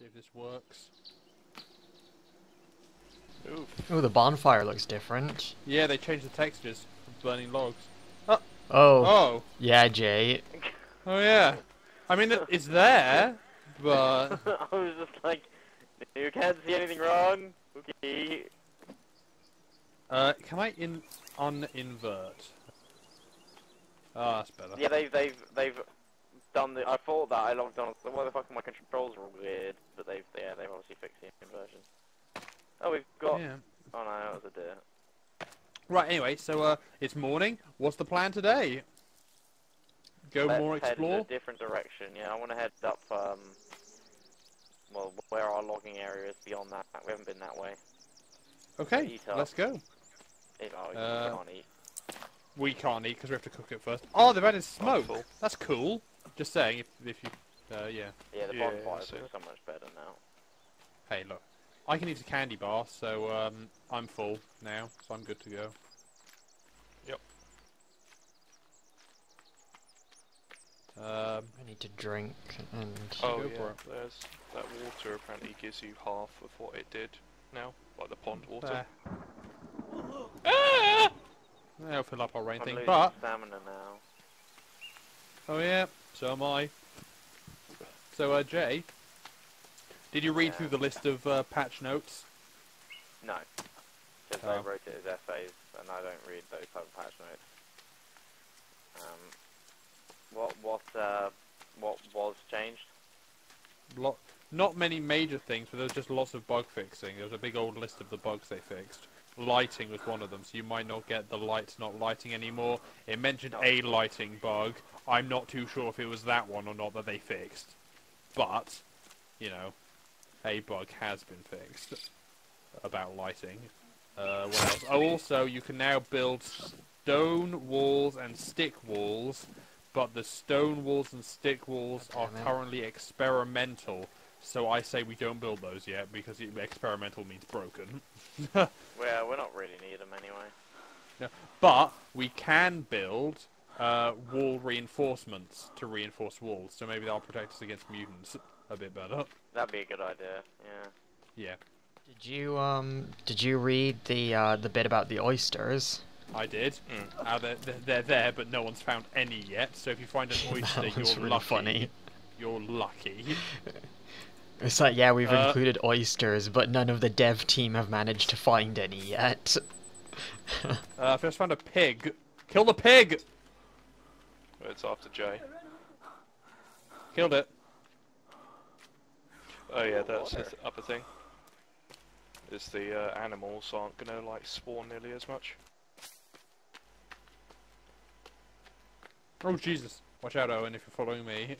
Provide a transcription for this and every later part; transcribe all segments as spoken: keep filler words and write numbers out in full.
See if this works. Oh, the bonfire looks different. Yeah, they changed the textures from burning logs. Oh. Oh. Oh. Yeah, Jay. Oh, yeah. I mean, it's there, but... I was just like, you can't see anything wrong. Okay. Uh, can I in uninvert? Ah, oh, that's better. Yeah, they've they've they've done the. I thought that I logged on. Why the fuck my controls were all weird? But they've yeah they've obviously fixed the inversion. Oh, we've got. Yeah. Oh no, that was a deer. Right. Anyway, so uh, it's morning. What's the plan today? Go Let's more head explore. In a different direction. Yeah, I want to head up. Um. Well, where our logging area is beyond that. We haven't been that way. Okay, let's go. Oh, uh, can't eat. We can't eat because we have to cook it first. Oh, they've added smoke. Oh, cool. That's cool. Just saying, if, if you, uh, yeah. Yeah, the bonfires yeah, so. Look so much better now. Hey, look, I can eat a candy bar, so um, I'm full now, so I'm good to go. Yep. Um, I need to drink and. Oh yeah, there's that water. Apparently, gives you half of what it did. Now, like the pond water. Ah! I'll fill up our rain I'm thing, but stamina now. Oh yeah, so am I. So, uh, Jay, did you read yeah. through the list of uh, patch notes? No, because oh. I wrote it as essays, and I don't read those type of patch notes. Um, what what uh, what was changed? Block. Not many major things, but there was just lots of bug fixing. There was a big old list of the bugs they fixed. Lighting was one of them, so you might not get the lights not lighting anymore. It mentioned no. a lighting bug. I'm not too sure if it was that one or not that they fixed. But, you know, a bug has been fixed about lighting. Uh, what else? Oh, also, you can now build stone walls and stick walls, but the stone walls and stick walls are currently experimental. So I say we don't build those yet, because it, experimental means broken. Well, we're not really need them anyway. No, but we can build uh, wall reinforcements to reinforce walls, so maybe they'll protect us against mutants a bit better. That'd be a good idea, yeah. Yeah. Did you, um, did you read the, uh, the bit about the oysters? I did. Mm. Uh, they're, they're there, but no one's found any yet, so if you find an oyster, you're really lucky. Funny. You're lucky. It's like, yeah, we've uh, included oysters, but none of the dev team have managed to find any yet. uh, I just found a pig. Kill the pig! It's after Jay. Killed it. Oh yeah, that's the upper thing. Is the uh, animals aren't gonna like spawn nearly as much. Oh Jesus! Watch out, Owen, if you're following me.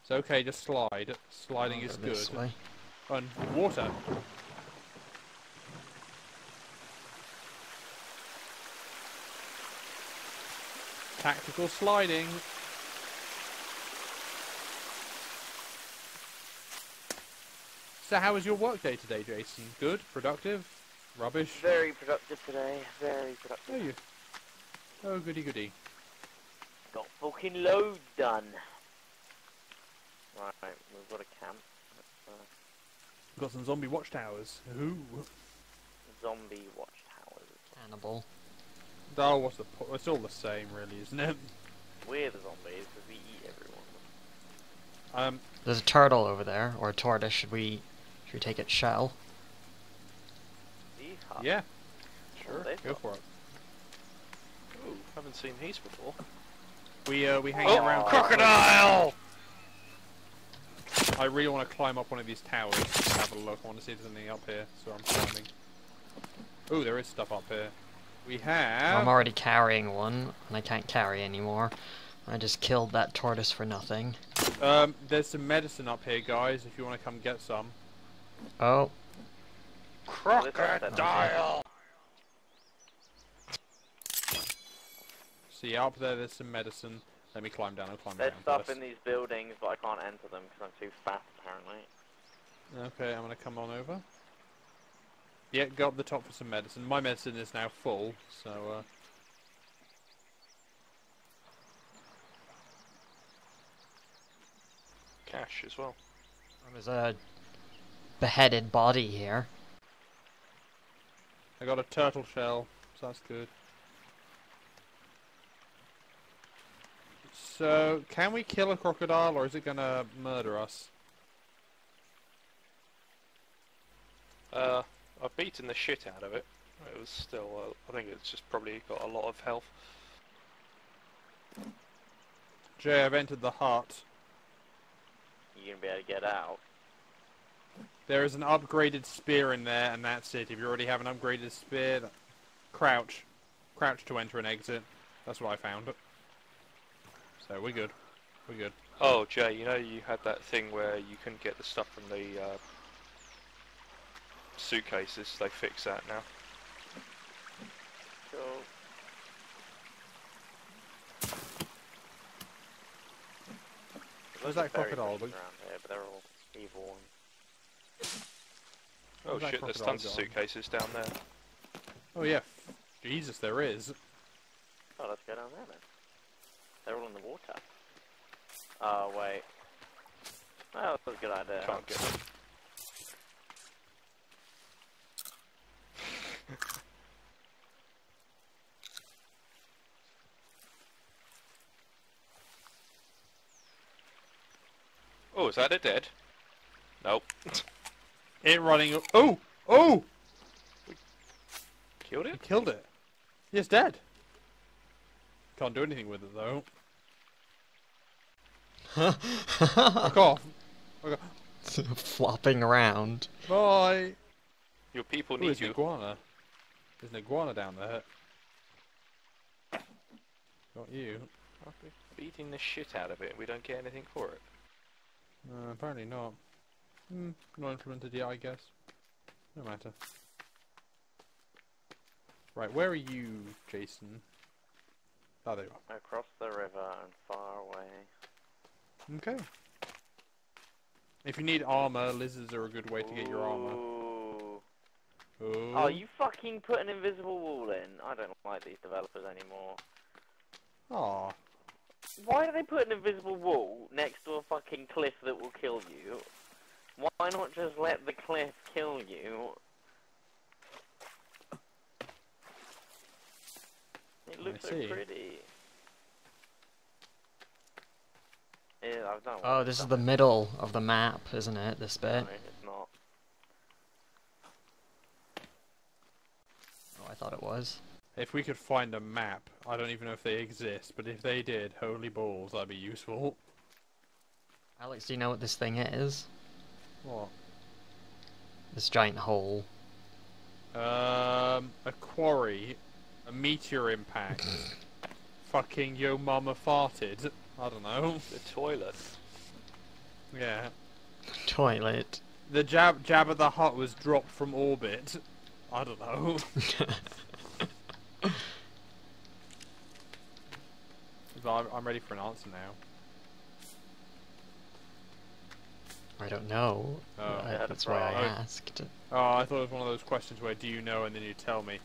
It's okay, just slide. Sliding oh, is good. And water. Tactical sliding. So how was your work day today, Jason? Good? Productive? Rubbish? Very productive today. Very productive. Are you? Oh, goody goody. Got fucking loads done. Right, we've got a camp. Uh, we've got some zombie watchtowers. Who? Zombie watchtowers. Cannibal. Oh, what's the po it's all the same, really, isn't it? We're the zombies, because we eat everyone. Um, There's a turtle over there, or a tortoise. Should we, should we take its shell? Yeehaw. Yeah. Sure, well, go for it. Ooh, haven't seen these before. We, uh, we hang oh, around... crocodile! I really want to climb up one of these towers and have a look. I want to see if there's anything up here, so I'm climbing. Ooh, there is stuff up here. We have... I'm already carrying one, and I can't carry anymore. I just killed that tortoise for nothing. Um, there's some medicine up here, guys, if you want to come get some. Oh. Crocodile! Okay. See, up there there's some medicine. Let me climb down, I'll climb There's down There's stuff first. In these buildings, but I can't enter them because I'm too fat, apparently. Okay, I'm going to come on over. Yeah, go up the top for some medicine. My medicine is now full, so... Uh... cache as well. There's a beheaded body here. I got a turtle shell, so that's good. So, can we kill a crocodile, or is it gonna murder us? Uh, I've beaten the shit out of it. It was still, uh, I think it's just probably got a lot of health. Jay, I've entered the heart. You're gonna be able to get out. There is an upgraded spear in there, and that's it. If you already have an upgraded spear, crouch. Crouch to enter and exit. That's what I found. So we're good. We're good. Oh, Jay, you know you had that thing where you couldn't get the stuff from the uh, suitcases. They fixed that now. Cool. Where's that crocodile? There, but they're all evil. Oh shit, there's tons of suitcases down there. Oh yeah, Jesus, there is. Oh, let's go down there then. They're all in the water. Oh wait. Oh, that was a good idea. Can't get them. Oh, is that it dead? Nope. It running. Oh! Oh! We killed it? We killed it. It's dead. Can't do anything with it though. Fuck off. Fuck off. Flopping around. Bye. Your people need Ooh, there's you. An iguana. There's an iguana down there. Not you. I've been beating the shit out of it. We don't get anything for it. Uh, apparently not. Hmm, not implemented yet, I guess. No matter. Right, where are you, Jason? Oh, there you are. Across the river and far away. Okay. If you need armor, lizards are a good way to get your armor. Ooh. Ooh. Oh, you fucking put an invisible wall in. I don't like these developers anymore. Aww. Why do they put an invisible wall next to a fucking cliff that will kill you? Why not just let the cliff kill you? It looks so pretty. Yeah, I've done oh, this is the middle of the map, isn't it? This bit. No, it's not. Oh, I thought it was. If we could find a map, I don't even know if they exist, but if they did, holy balls, that'd be useful. Alex, do you know what this thing is? What? This giant hole. Um, a quarry. A meteor impact. Fucking yo mama farted. I don't know. The toilet. Yeah. Toilet. The jab Jabba the Hutt was dropped from orbit. I don't know. But I'm ready for an answer now. I don't know. Oh, I, that's why I asked. Oh, I thought it was one of those questions where do you know and then you tell me.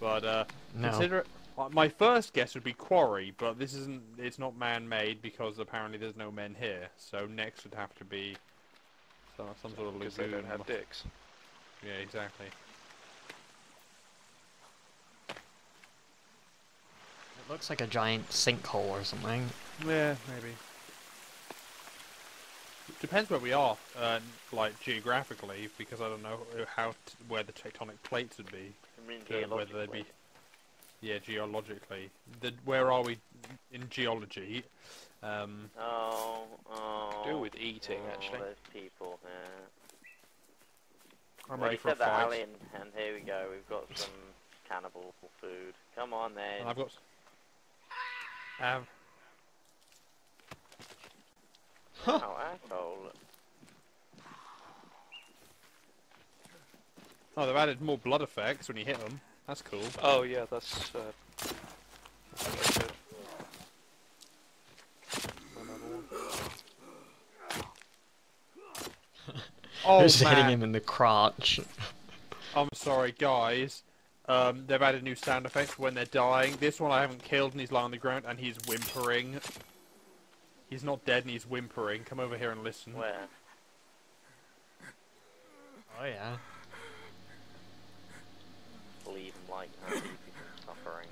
But uh, no. Consider it, uh, my first guess would be quarry, but this isn't. It's not man-made because apparently there's no men here. So next would have to be some, some sort of lagoon. They don't have dicks. Yeah, exactly. It looks like a giant sinkhole or something. Yeah, maybe. Depends where we are, uh, like geographically, because I don't know how t where the tectonic plates would be. I mean, so whether they'd be, yeah, geologically. The, where are we in geology? Um, oh, oh. Do with eating oh, actually. Those people there. I'm well, ready for said a that fight. And here we go. We've got some cannibal food. Come on then. And I've got. Um. Huh. Oh, asshole. Oh, they've added more blood effects when you hit them. That's cool. Oh, yeah, that's... Uh, that's really good. Oh, just man. Hitting him in the crotch. I'm sorry, guys. Um, they've added new sound effects when they're dying. This one I haven't killed and he's lying on the ground and he's whimpering. He's not dead and he's whimpering. Come over here and listen. Where? Oh yeah. Leave him like that, leave him suffering.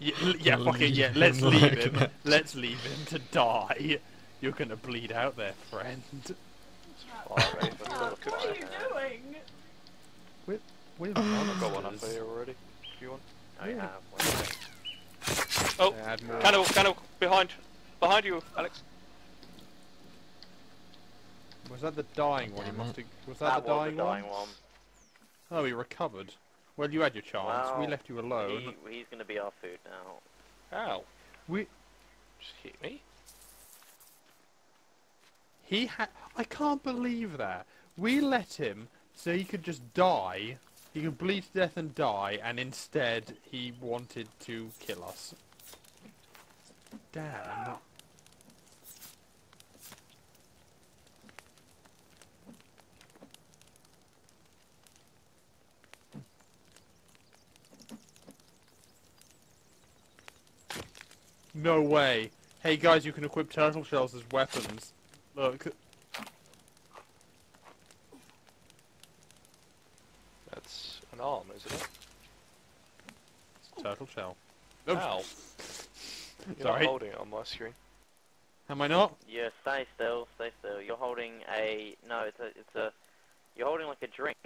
Yeah, yeah fuck it, yeah, let's him leave like him. That. Let's leave him to die. You're gonna bleed out there, friend. Oh, oh, what are you doing? With, with I've got one up here already. If you want. I yeah. have one. Oh, cannibal, cannibal, behind. Behind you, Alex. Was that the dying one? You must have, was that, that the dying, was dying one? one? Oh, he recovered. Well, you had your chance. Wow. We left you alone. He, he's going to be our food now. How? We... Just hit me. He had... I can't believe that. We let him so he could just die. He could bleed to death and die, and instead he wanted to kill us. Damn. No way. Hey guys, you can equip turtle shells as weapons. Look. That's an arm, isn't it? It's a turtle shell. Oh. Ow. You're Sorry. not holding it on my screen. Am I not? Yeah, stay still, stay still. You're holding a... No, it's a... It's a you're holding like a drink.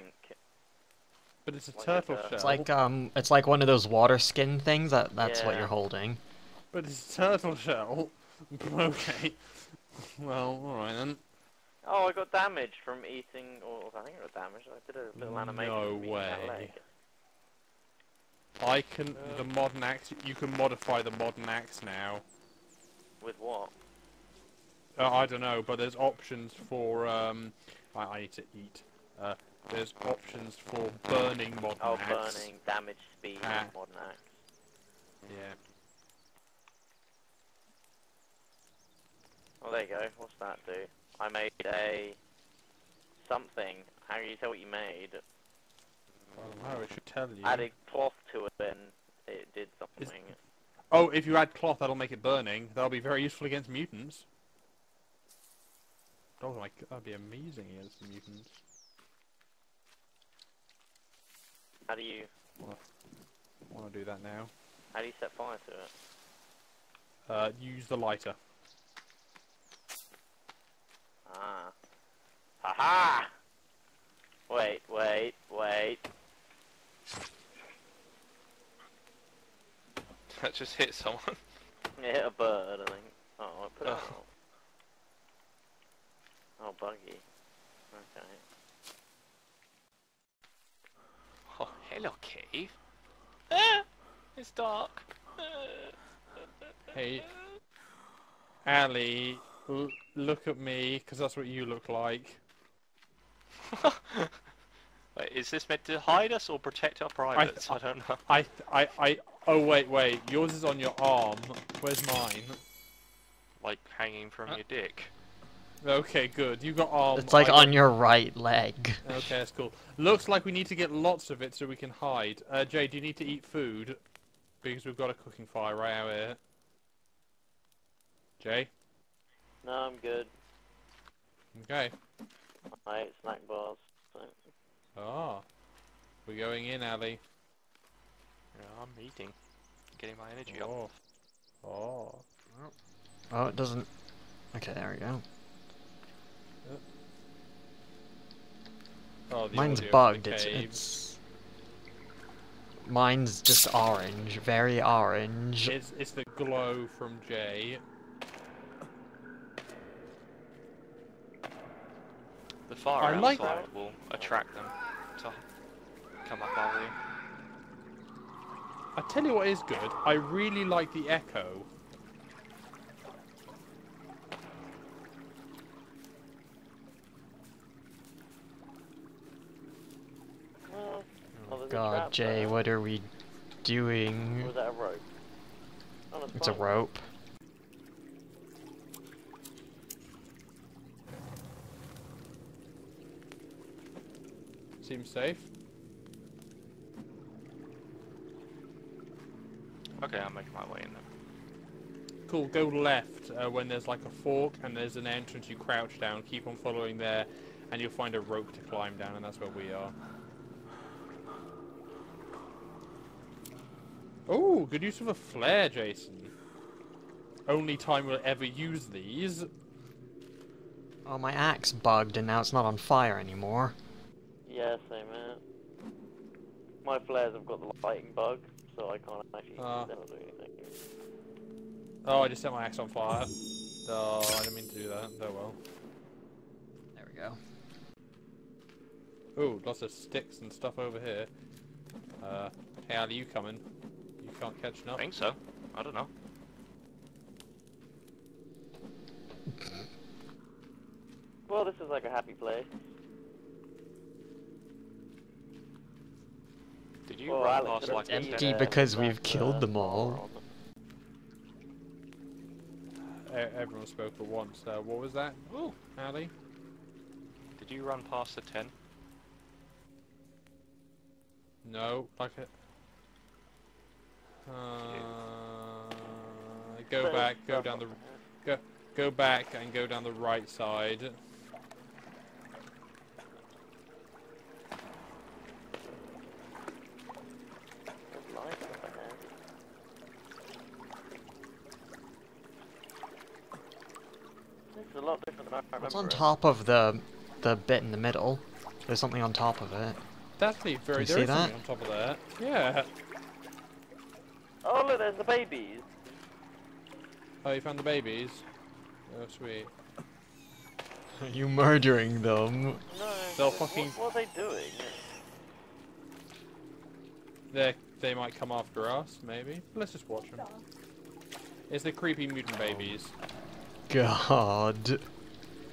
But it's a like turtle it's a... shell. It's like, um, it's like one of those water skin things. That, that's yeah. what you're holding. But it's a turtle shell. Okay. Well, alright then. Oh, I got damaged from eating... Or I think I got damaged. I did a little animation. No way. I can... Uh, the modern axe... You can modify the modern axe now. With what? Uh, I don't know, but there's options for... Um, I, I need to eat. Uh, there's options for burning modern oh, axe. Oh, burning, damage speed, ah. modern axe. Yeah. Oh, there you go. What's that do? I made a... something. How can you tell what you made? I don't know, it should tell you. Added cloth to it, then it did something. It's... Oh, if you add cloth, that'll make it burning. That'll be very useful against mutants. Oh my god, that'd be amazing against mutants. How do you... Well, I want to do that now. How do you set fire to it? Uh, use the lighter. Ah. Haha! -ha! Wait, wait, wait. That just hit someone. It hit a bird, I think. Oh, I put oh. it out. Oh, buggy. Okay. Oh, hello, Cave. Ah! It's dark. Hey. Ali, l look at me, because that's what you look like. Wait, is this meant to hide us or protect our privates? I, I don't know. I, I, I, oh wait, wait. Yours is on your arm. Where's mine? Like hanging from uh, your dick. Okay, good. You got arm. It's like I on your right leg. Okay, that's cool. Looks like we need to get lots of it so we can hide. Uh, Jay, do you need to eat food? Because we've got a cooking fire right out here. Jay? No, I'm good. Okay. I ate snack bars. So. Ah, we're going in, Ali. Yeah, I'm eating. Getting my energy oh. up. Oh. Oh, it doesn't... Okay, there we go. Oh, the Mine's bugged. It's, it's... Mine's just orange. Very orange. It's, it's the glow from Jay. The fire I outside like will attract them to come up our room. I tell you what is good, I really like the echo. Well, oh god, Jay, there. What are we doing? Or was that a rope? Oh, it's it's a rope. Seems safe. Okay, I'm making my way in there. cool, go left uh, when there's like a fork and there's an entrance. You crouch down, keep on following there, and you'll find a rope to climb down, and that's where we are. Oh, good use of a flare, Jason. Only time we'll ever use these. Oh, my axe bugged and now it's not on fire anymore. Yeah, same here. My flares have got the lighting bug, so I can't actually uh. use them or do anything. Oh, I just set my axe on fire. Oh, I didn't mean to do that. Oh well. There we go. Ooh, lots of sticks and stuff over here. Uh, hey, how are you coming? You can't catch nothing. I think so. I don't know. Well, this is like a happy place. Did you well, run Alex, past like empty because we've but, killed uh, them all? Everyone spoke for once. Uh, what was that? Oh, Ali. Did you run past the tent? No, like it. Uh, go back. Go down the. Go. Go back and go down the right side. What's on top of the the bit in the middle? There's something on top of it. That's very. Can you see that? On top of that. Yeah. Oh look, there's the babies. Oh, you found the babies. Oh sweet. Are you murdering them? No. They'll fucking. What, what are they doing? They they might come after us, maybe. Let's just watch them. It's the creepy mutant oh. babies. God.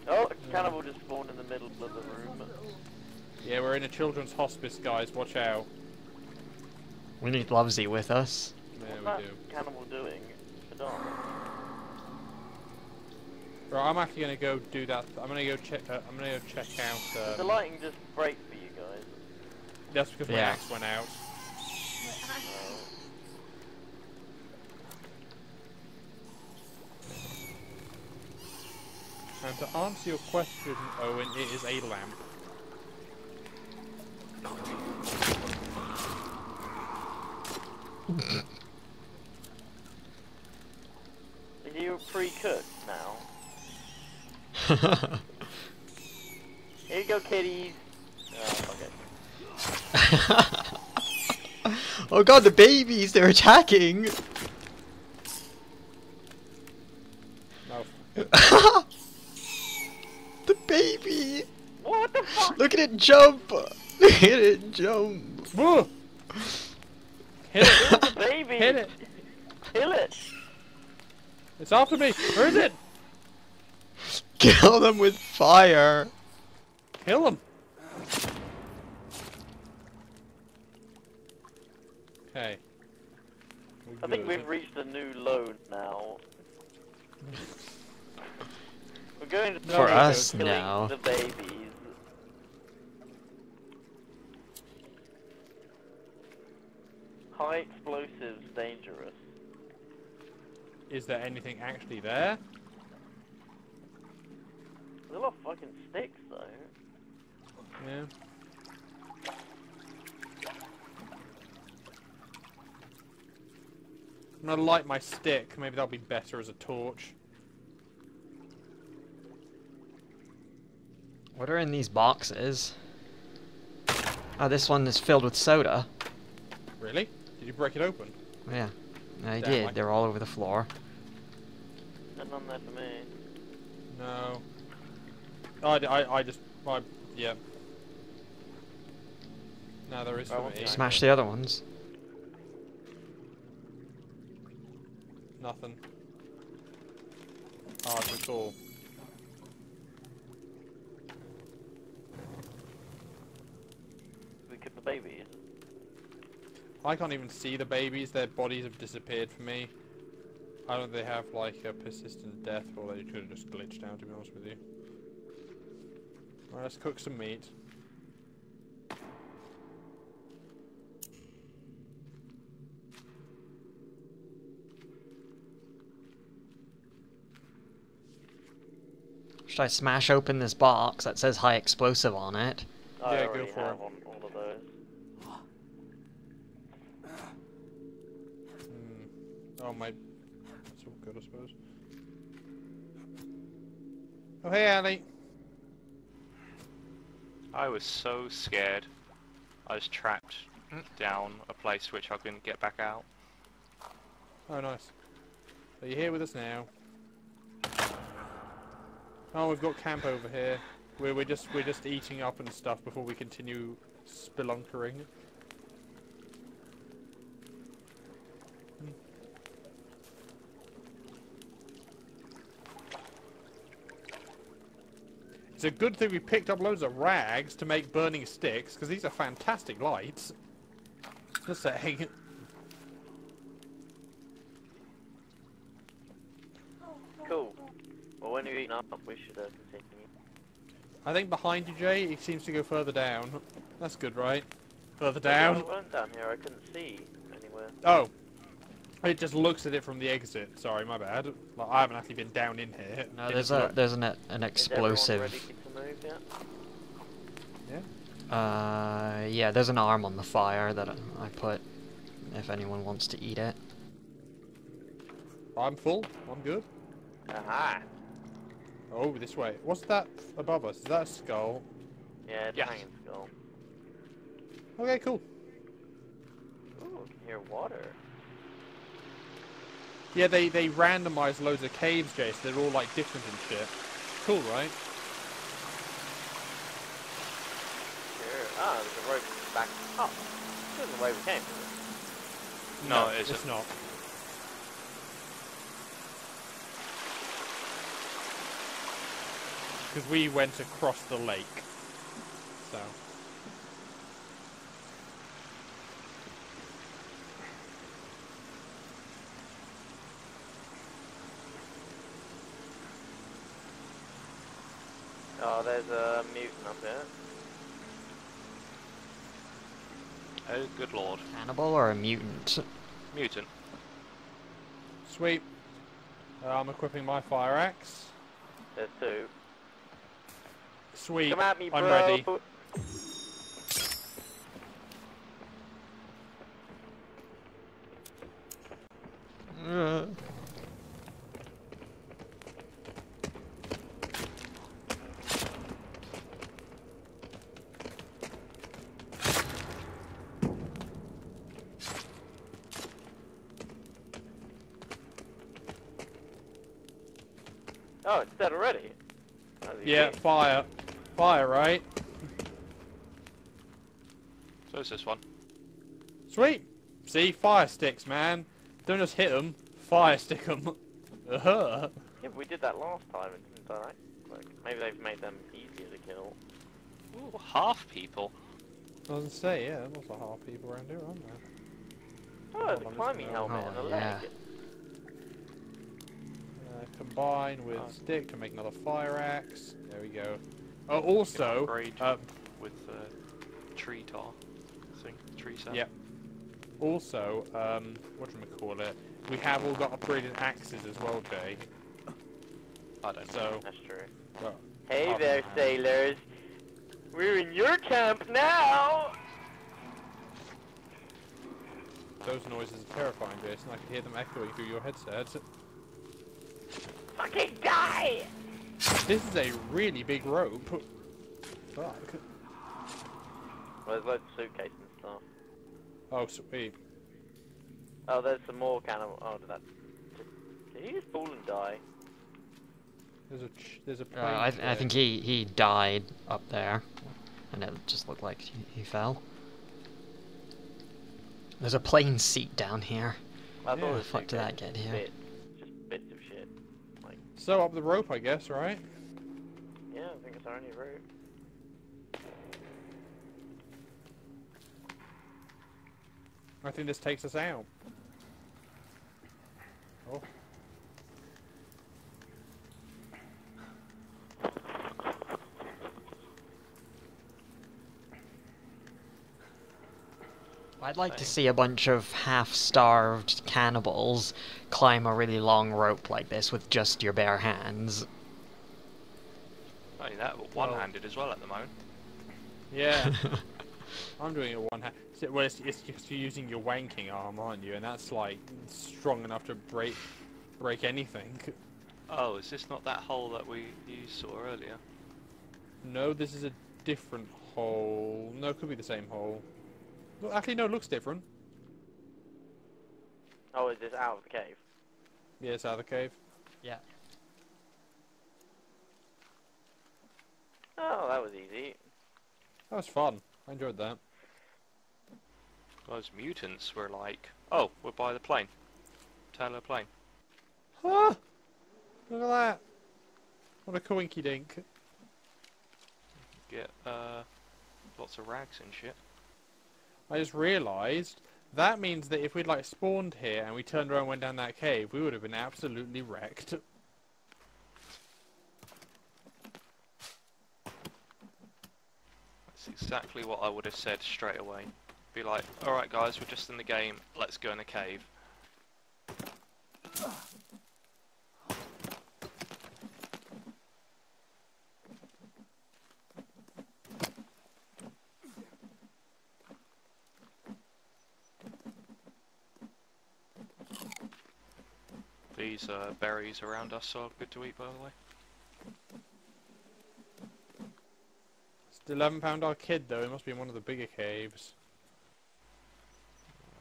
Oh, a cannibal just spawned in the middle of the room. Yeah, we're in a children's hospice, guys. Watch out. We need Lovesy with us. Yeah, What's we do. Cannibal doing? Right, I'm actually gonna go do that. I'm gonna go check. Uh, I'm gonna go check out. Uh, Did the lighting just break for you guys? That's because yeah. my axe went out. Oh. And to answer your question, Owen, it is a lamp. Are you pre-cooked now? Here you go, kitties. Oh, okay. Oh god, the babies, they're attacking! No. Baby! What the fuck? Look at it jump! Look at it jump! Hit it! The baby! Hit it! Kill it! It's after me! Where is it? Kill them with fire! Kill them! Okay. We'll I think we've it. reached a new low now. We're going to For us now. The babies. High explosives, dangerous. Is there anything actually there? There's a lot of fucking sticks, though. Yeah. I'm gonna light my stick. Maybe that'll be better as a torch. What are in these boxes? Oh, this one is filled with soda. Really? Did you break it open? Yeah, I Damn, did. I They're all over the floor. Nothing on there for me. No. I, I, I just... I, yeah. No, there is for me. Smash the other ones. Nothing. Hard at all. Babies. I can't even see the babies. Their bodies have disappeared for me. I don't know if they have like a persistent death, or they could have just glitched out, to be honest with you. Alright, let's cook some meat. Should I smash open this box that says high explosive on it? I yeah, go for have it. One, all of those. Mm. Oh my. That's all good, I suppose. Oh hey, Ali. I was so scared. I was trapped down a place which I couldn't get back out. Oh nice. So you're here with us now. Oh, we've got camp over here. We're we're just we're just eating up and stuff before we continue spelunkering. It's a good thing we picked up loads of rags to make burning sticks, because these are fantastic lights. Just saying. Cool. Well, when you're eating up, we should uh, continue. I think behind you, Jay, it seems to go further down. That's good, right? Further down. I went down here. I couldn't see anywhere. Oh. It just looks at it from the exit. Sorry, my bad. Like, I haven't actually been down in here. No, there's a there's an an explosive. Is everyone ready to move yet? Yeah. Uh, yeah. There's an arm on the fire that I put. If anyone wants to eat it. I'm full. I'm good. Aha. Oh, this way. What's that above us? Is that a skull? Yeah, it's yes. a hanging skull. Okay, cool. Ooh, I can hear water. Yeah, they, they randomise loads of caves, Jay, so they're all, like, different and shit. Cool, right? Sure. Ah, there's a rope back up. This isn't the way we came. No, no it it's not. Because we went across the lake. So. Oh, there's a mutant up there. Oh, good lord. Cannibal or a mutant? Mutant. Sweet. Uh, I'm equipping my fire axe. There's two. Sweet. Come at me, bro. I'm ready. Uh. Oh, it's dead already. Yeah, mean? fire. Fire, right? So it's this one. Sweet! See? Fire sticks, man. Don't just hit them. Fire stick them. Uh-huh. Yeah, but we did that last time and didn't die. Like, maybe they've made them easier to kill. Ooh, half people. I was gonna say, yeah, there's lots of half people around here, aren't there? Oh, oh the climbing helmet oh, and the yeah. leg. Uh, combine with oh. stick to make another fire axe. There we go. Uh, also, uh, with the uh, tree tar thing, tree sap. Yeah. Also, um, what do we call it? We have all got upgraded axes as well, Jay. I don't so, know. That's true. Uh, hey there, sailors. We're in your camp now. Those noises are terrifying, Jason. I can hear them echoing through your headsets. Fucking die! This is a really big rope. Fuck. Well, there's loads of suitcases and stuff. Oh, sweet. Oh, there's some more cannibal. Oh, did that. Did he just fall and die? There's a. There's a. Uh, I, th there. I think he he died up there, and it just looked like he, he fell. There's a plane seat down here. How the fuck did that get here? Bit, just bits of shit. So up the rope, I guess, right? Yeah, I think it's our only route. I think this takes us out. Oh. I'd like to see a bunch of half-starved cannibals climb a really long rope like this with just your bare hands. Not only that, but one-handed oh. as well at the moment. Yeah. I'm doing it one-handed. So, well, it's, it's just you're using your wanking arm, aren't you? And that's, like, strong enough to break break anything. Oh, is this not that hole that we you saw earlier? No, this is a different hole. No, it could be the same hole. Well, actually, no, it looks different. Oh, is this out of the cave? Yeah, it's out of the cave. Yeah. Oh, that was easy. That was fun. I enjoyed that. Those mutants were like, oh, we're by the plane. Tail of the plane. Ah! Look at that! What a coinky dink. Get uh, lots of rags and shit. I just realised that means that if we'd like spawned here and we turned around and went down that cave, we would have been absolutely wrecked. That's exactly what I would have said straight away. Be like, alright guys, we're just in the game, let's go in a cave. These uh, berries around us are good to eat, by the way. It's the eleven pound arcade though, it must be in one of the bigger caves.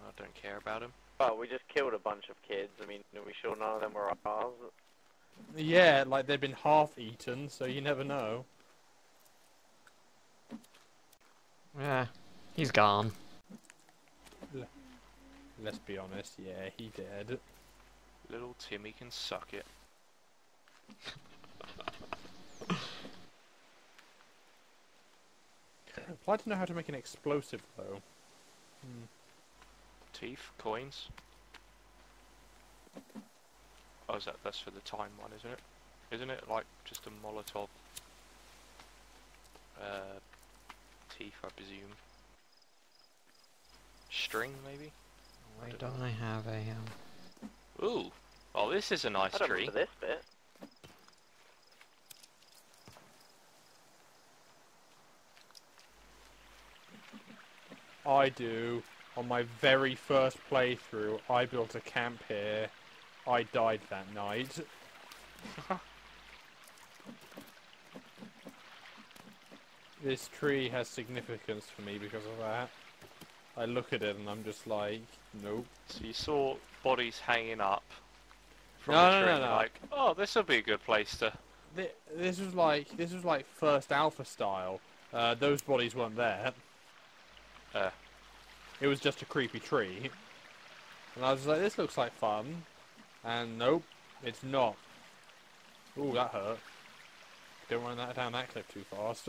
I don't care about him. Well, we just killed a bunch of kids, I mean, are we sure none of them were ours? Yeah, like they've been half eaten, so you never know. Yeah, he's gone. L Let's be honest, yeah, he dead. Little Timmy can suck it. I'd like to know how to make an explosive, though. Hmm. Teeth, coins. Oh, is that that's for the time one, isn't it? Isn't it like just a Molotov? Uh, teeth, I presume. String, maybe. Why don't, don't I have a? Um... Ooh! Oh, this is a nice I tree. I don't remember this bit. I do. On my very first playthrough, I built a camp here. I died that night. This tree has significance for me because of that. I look at it and I'm just like, nope. So you saw bodies hanging up from no, the tree, no, no, no. Like, oh, this would be a good place to. This, this was like, this was like first alpha style. Uh, those bodies weren't there. Uh. It was just a creepy tree, and I was like, this looks like fun, and nope, it's not. Ooh, that hurt. Don't run that down that cliff too fast.